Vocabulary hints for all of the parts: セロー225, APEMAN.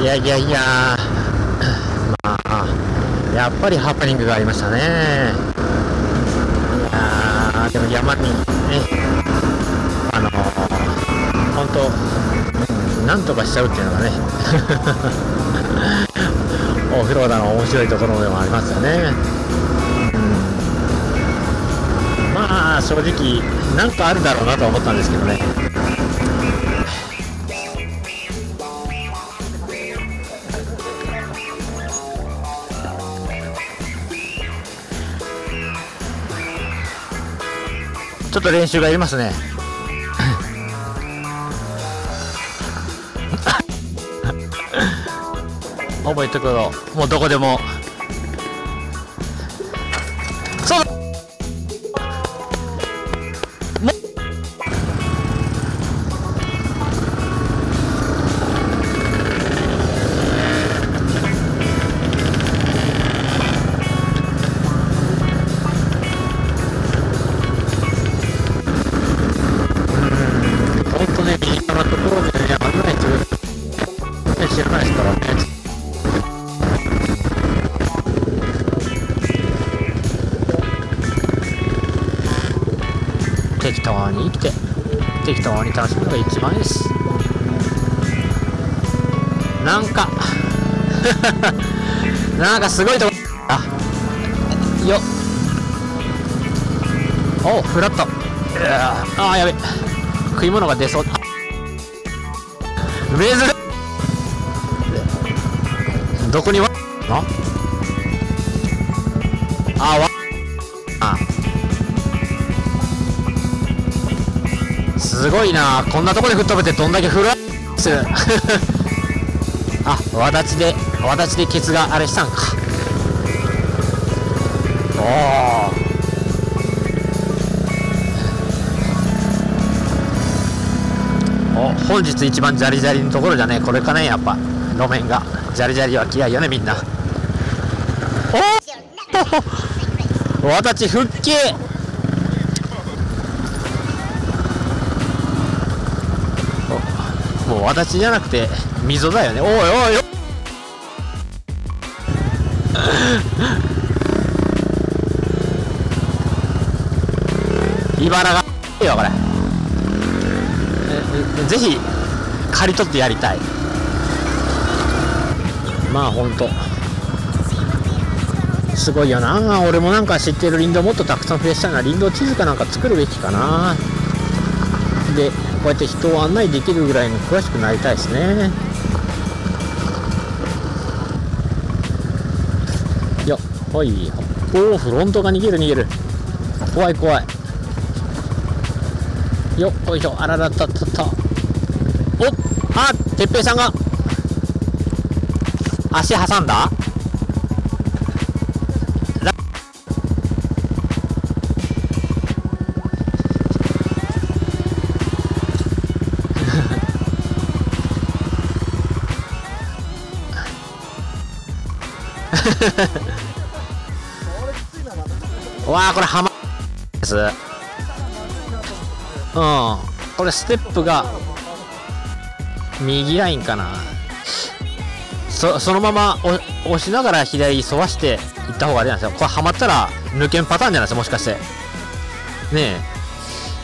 いやいやいや、まあやっぱりハプニングがありましたね。いやでも山にね、本当なんとかしちゃうっていうのがねオフローダーの面白いところでもありますよね。まあ正直なんかあるだろうなと思ったんですけどね。ちょっと練習がいりますね覚えてくるのもうどこでもそうも本当ね、身近なところでね、危ないと知らないですからね。適当に生きて適当に楽しむのが一番いいです。なんかなんかすごいとこあよっおうフラットあーやべ食い物が出そうだどこにわああわすごいなこんなとこで吹っ飛べてどんだけフラッするあわだちでケツがあれしたんかおお本日一番ジャリジャリのところじゃねこれかねやっぱ路面がジャリジャリは嫌いよねみんなおおわだち復帰もう私じゃなくて溝だよね。おいおいおい茨がいいよこれぜひ刈り取ってやりたい。まあほんとすごいよな。俺もなんか知ってる林道もっとたくさん増やしたいな。林道地図かなんか作るべきかな。でこうやって人を案内できるぐらいの詳しくなりたいですね。よっほいおおフロントが逃げる逃げる怖い怖いよっほいしょあららたたたおっあってっぺいさんが足挟んだわあこれハマです。うんこれステップが右ラインかな。そのまま押しながら左沿わしていった方がいいんですよ。これハマったら抜けんパターンじゃないですかもしかしてねえ。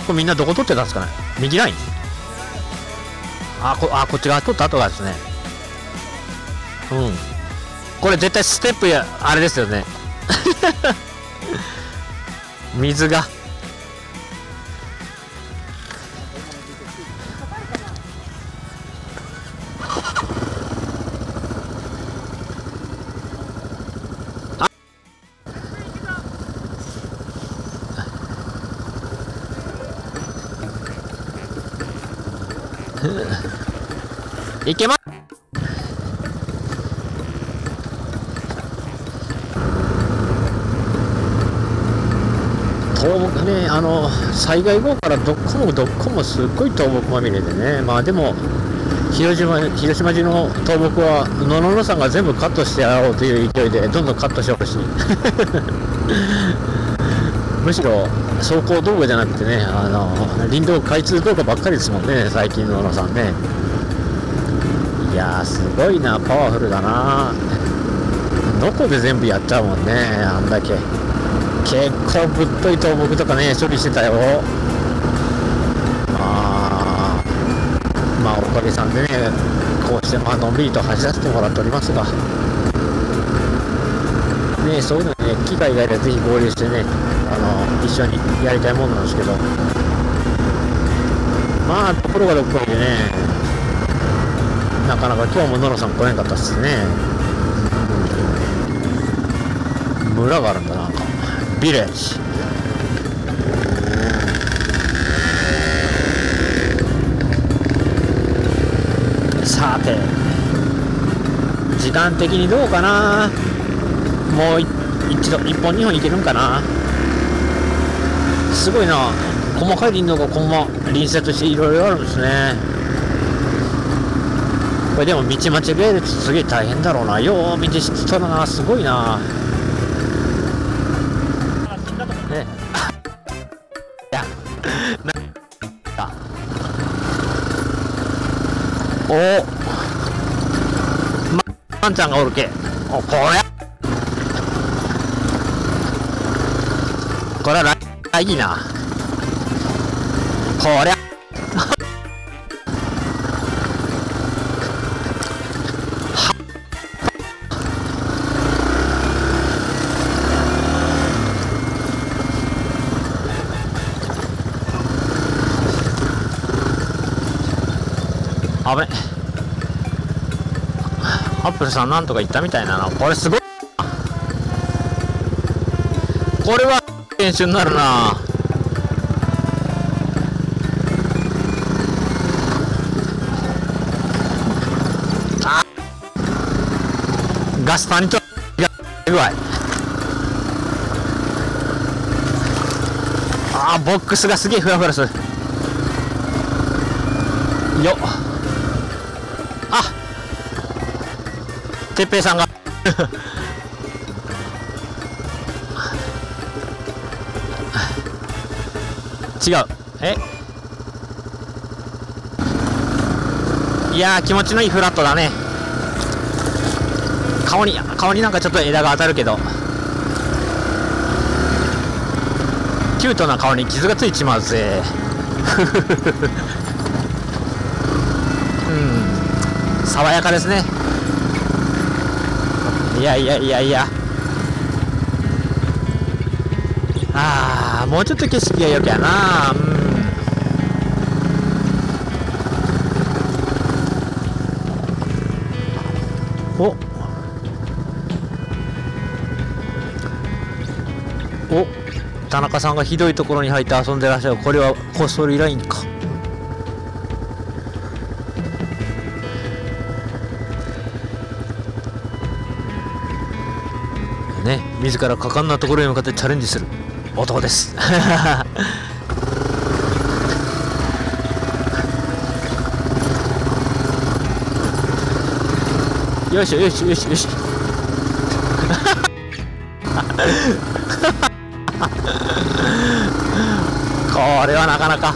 これみんなどこ取ってたんですかね。右ラインこっち側取った後がですね。うんこれ絶対ステップやあれですよね水があいけますね、災害後からどっこもすっごい倒木まみれでね。まあでも広島中の倒木は野々さんが全部カットしてやろうという勢いでどんどんカットしてほしいむしろ走行道具じゃなくてね林道開通道具ばっかりですもんね最近の野々さんね。いややー、すごいな、パワフルだな。どこで全部やっちゃうもんね、あんだけ。結構ぶっとい倒木とかね、処理してたよ。まあおかげさんでね、こうしてまあのんびりと走らせてもらっておりますが、ね、そういうのね、機会があればぜひ合流してね、一緒にやりたいものなんですけど、まあところがどこかでね、なかなか今日も野呂さん来なかったっすね。村があるんだ、なんかビレッジ。さて時間的にどうかな、もう一度1本2本いけるんかな。すごいな、細かい林道がこのまま隣接していろいろあるんですね。これでも道間違えるとすげえ大変だろうな。よう道知ってたらな、すごいな。ねいやおお、ワンちゃんがおるけ。お、これは大事な。こりゃあべ、アップルさんなんとか言ったみたいな。これすごい、これは練習になるな。ガスパンと具合、あーボックスがすげえフラフラするよっ。あっ、てっぺいさんが違う、いやー気持ちのいいフラットだね。顔になんかちょっと枝が当たるけど、キュートな顔に傷がついちまうぜうん、爽やかですね。いやもうちょっと景色が良きゃな。おお、田中さんがひどいところに入って遊んでらっしゃる。これはこっそりラインか。ね、自ら果敢なところに向かってチャレンジする男ですよしこれはなかなか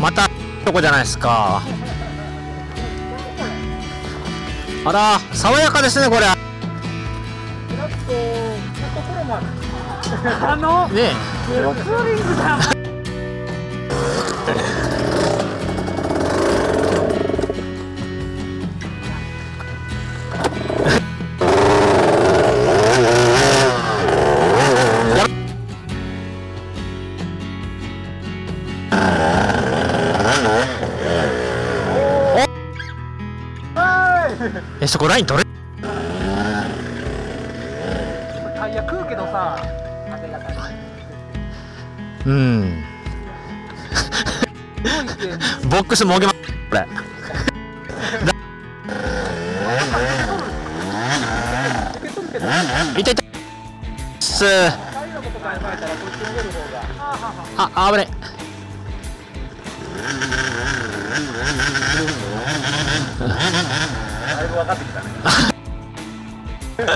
またとこじゃないですか。あら爽やかですね、これねえそこライン取れ。タイヤ食うけどさ、うんボックスもげまこれいたす。あ、危ねだいぶ分かってきたねこ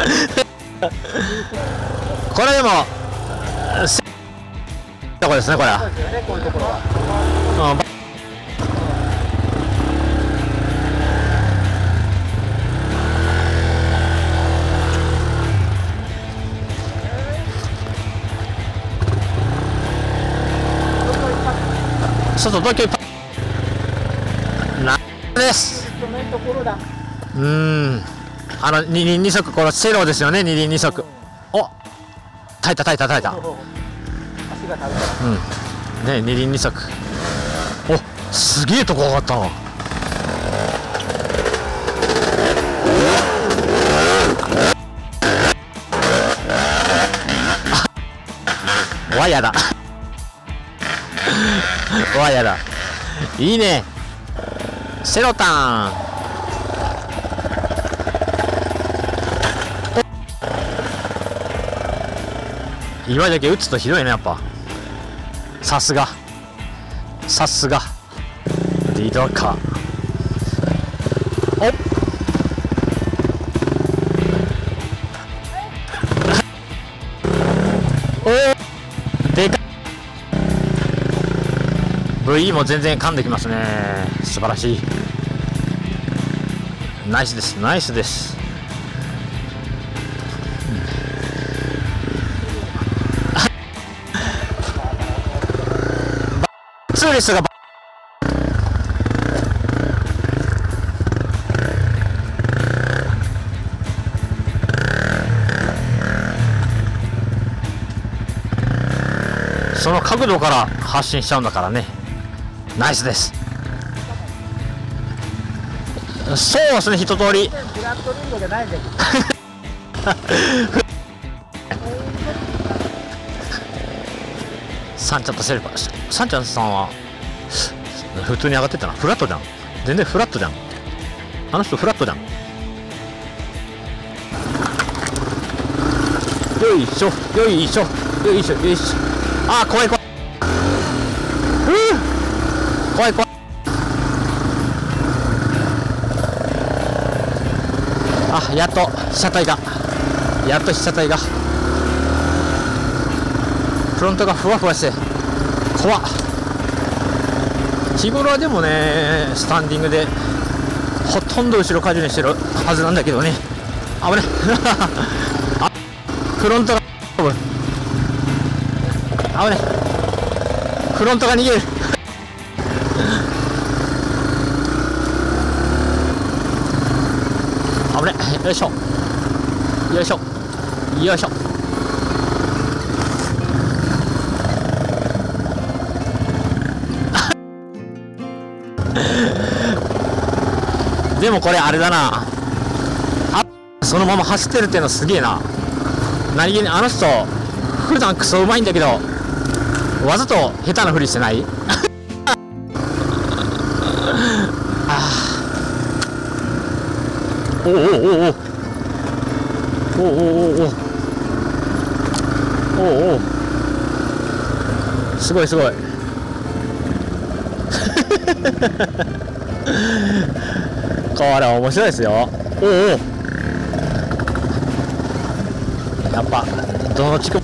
れでもとこですね、これは。こういうところは。ちょっと東京いっぱいなんです。二輪二足、このセローですよね、二輪二足。お、耐えた。うん、ね、二輪二足。お、すげえとこ上がったな。ワイヤーだ。ワイヤーだ。いいね。セロタン。今だけ打つとひどいね、やっぱ。さすがリードカー。おっお、でかい。 VE も全然噛んできますね。素晴らしい。ナイスです。ツーリスがその角度から発進しちゃうんだからね。ナイスです。そうですね、一通りサンチャンとセルパ、サンチャンさんは普通に上がってったな。フラットじゃん、全然フラットじゃん、あの人フラットじゃん。よいしょ。あー、怖い。あ、やっと被写体がフロントがふわふわして怖っ。日頃はでもね、スタンディングでほとんど後ろ荷重にしてるはずなんだけどね。危ねあ、フロントが逃げる危ね。よいしょ。でもこれあれだなあ、そのまま走ってるっていうのすげえな。何気にあの人普段クソうまいんだけどわざと下手なふりしてないあー、おおすごいこれ面白いですよ。やっぱどの地区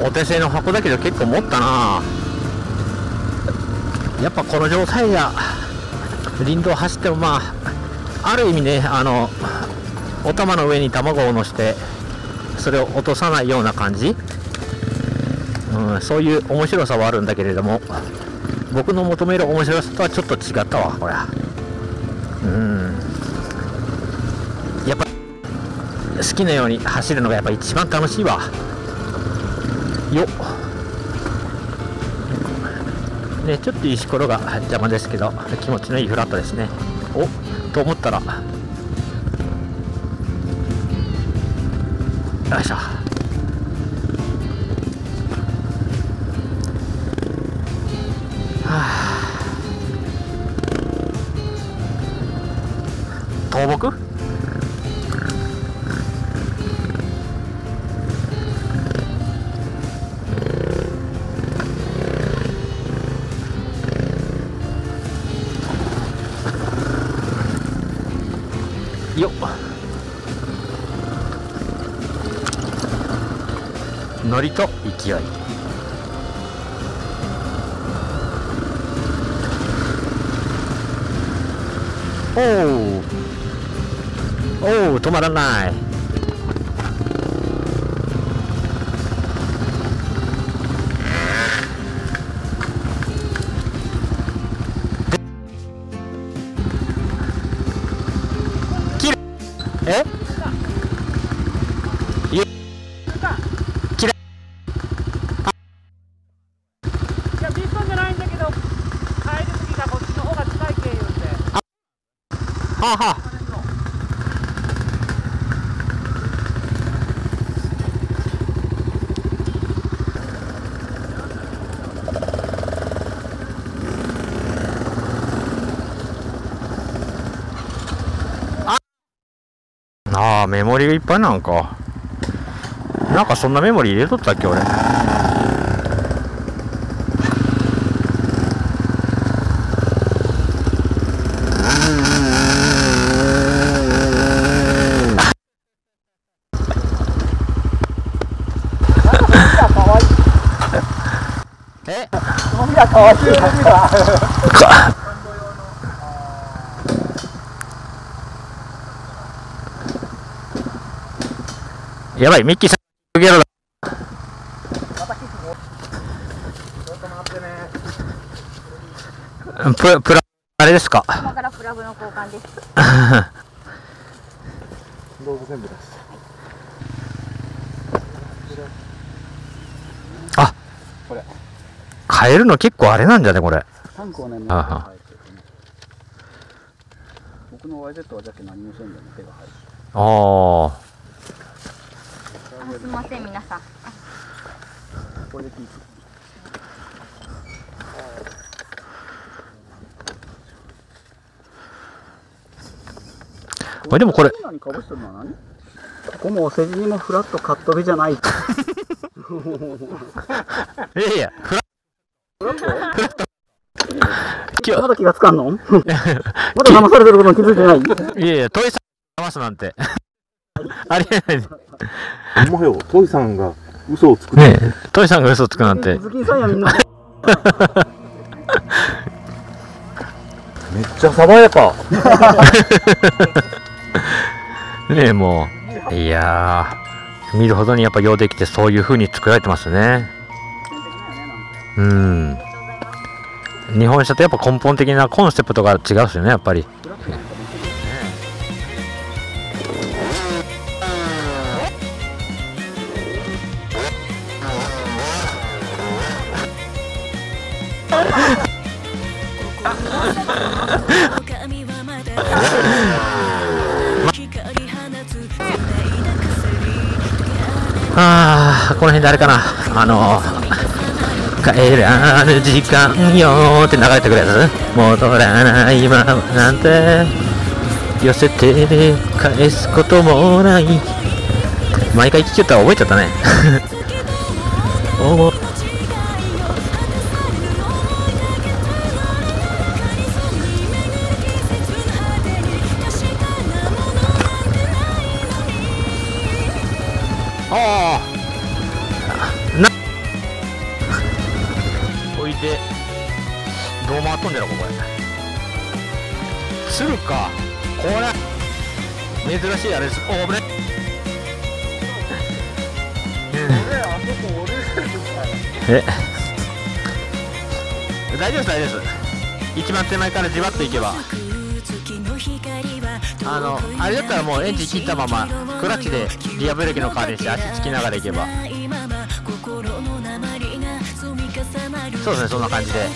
お手製の箱だけど結構持ったな。やっぱこの状態や林道走っても、まあある意味ね、お玉の上に卵を乗せてそれを落とさないような感じ、そういう面白さはあるんだけれども、僕の求める面白さとはちょっと違ったわこれ。やっぱ好きなように走るのがやっぱ一番楽しいわよ。ね、ちょっと石ころが邪魔ですけど気持ちのいいフラットですね。おっと思ったら、よいしょ。倒木、よっ、ノリと勢い。おお、止まらない。切る。え？切る。いや、ビットンじゃないんだけど、帰り過ぎたこっちの方が近い経由で。はあはあ、ああ、メモリがいっぱいなんか。なんかそんなメモリ入れとったっけ俺。かわいいやばい、ミッキーさんゲロだ。プラあれですか。今からプラグの交換です。道具全部です。あ、これ。変えるの結構あれなんじゃねこれ。タンクをね、僕の YZ はだけ何もせんでも手が入る。ああ。すみません皆さん。これでピーク。でもこれ。ここもお世辞にもフラットカット目じゃない。いやいや。まだ気がつかんの？まだ騙されてることに気づいてない？いやいや、トイさん騙すなんてありえない。お前よ、トイさんが嘘をつくね。トイさんが嘘をつくなんて。ズキンさんやみんな。めっちゃ爽やか。ねえもう、いやー、見るほどにやっぱようできて、そういう風に作られてますね。うん。日本車とやっぱ根本的なコンセプトが違うっすよねやっぱり。ああ、この辺であれかな、帰らぬ時間よーって流れてくれる。戻らない今なんて寄せて返すこともない。毎回聞きよったら覚えちゃったね。ああ、でどう回っとんじゃろこれ。鶴かこれ、珍しいあれです。おぶね。え、大丈夫です大丈夫です。一番手前からじわっといけば、あれだったらもうエンジン切ったままクラッチでリアブレーキの代わりにして足つきながらいけば。そうですね、そんな感じで、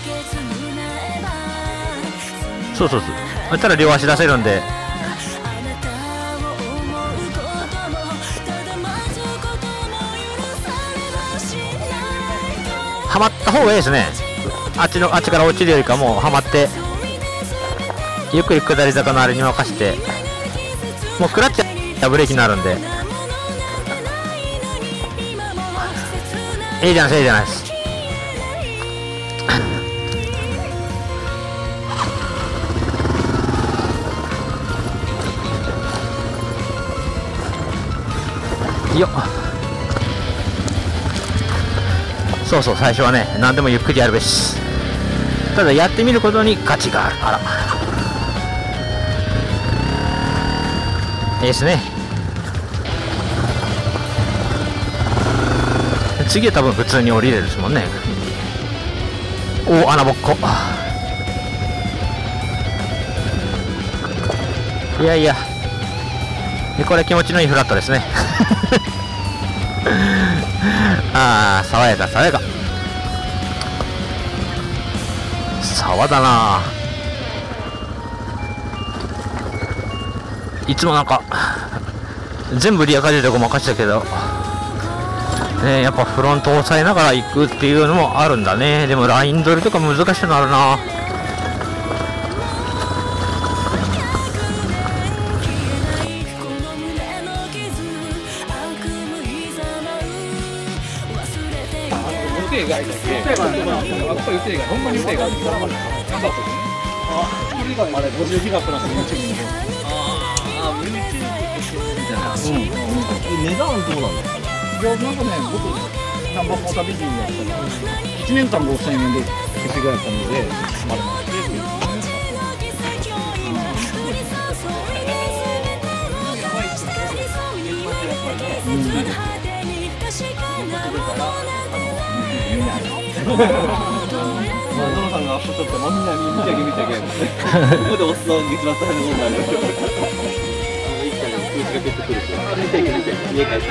そうそうそう、そしたら両足出せるんで、はまった方がいいですね。あっちから落ちるよりかもうはまって、ゆっくり下り坂のあれに任せて。もう食らっちゃブレーキになるんで、いいじゃない、いいじゃないです。よっ、そうそう、最初はね何でもゆっくりやるべし、ただやってみることに価値がある。あら、いいですね。次は多分普通に降りれるですもんね。おお、穴ぼっこ。いやいや、これ気持ちのいいフラットですね。ああ、爽やか、爽やか。沢だな。いつもなんか全部リアカーでごまかしたけどね、やっぱフロントを押さえながら行くっていうのもあるんだね。でもライン取りとか難しくなるな。値段はどうなんだろう。なんかね、僕、ナンバーフォー旅人だったら、1年間5000円で消しぐらいだったので、まだまだ。見てくれて、家帰って。